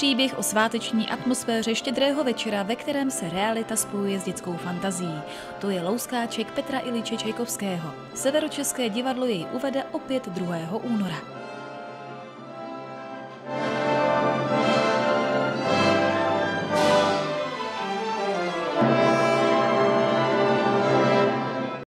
Příběh o sváteční atmosféře štědrého večera, ve kterém se realita spojuje s dětskou fantazií. To je Louskáček Petra Iliče Čajkovského. Severočeské divadlo jej uvede opět 2. února.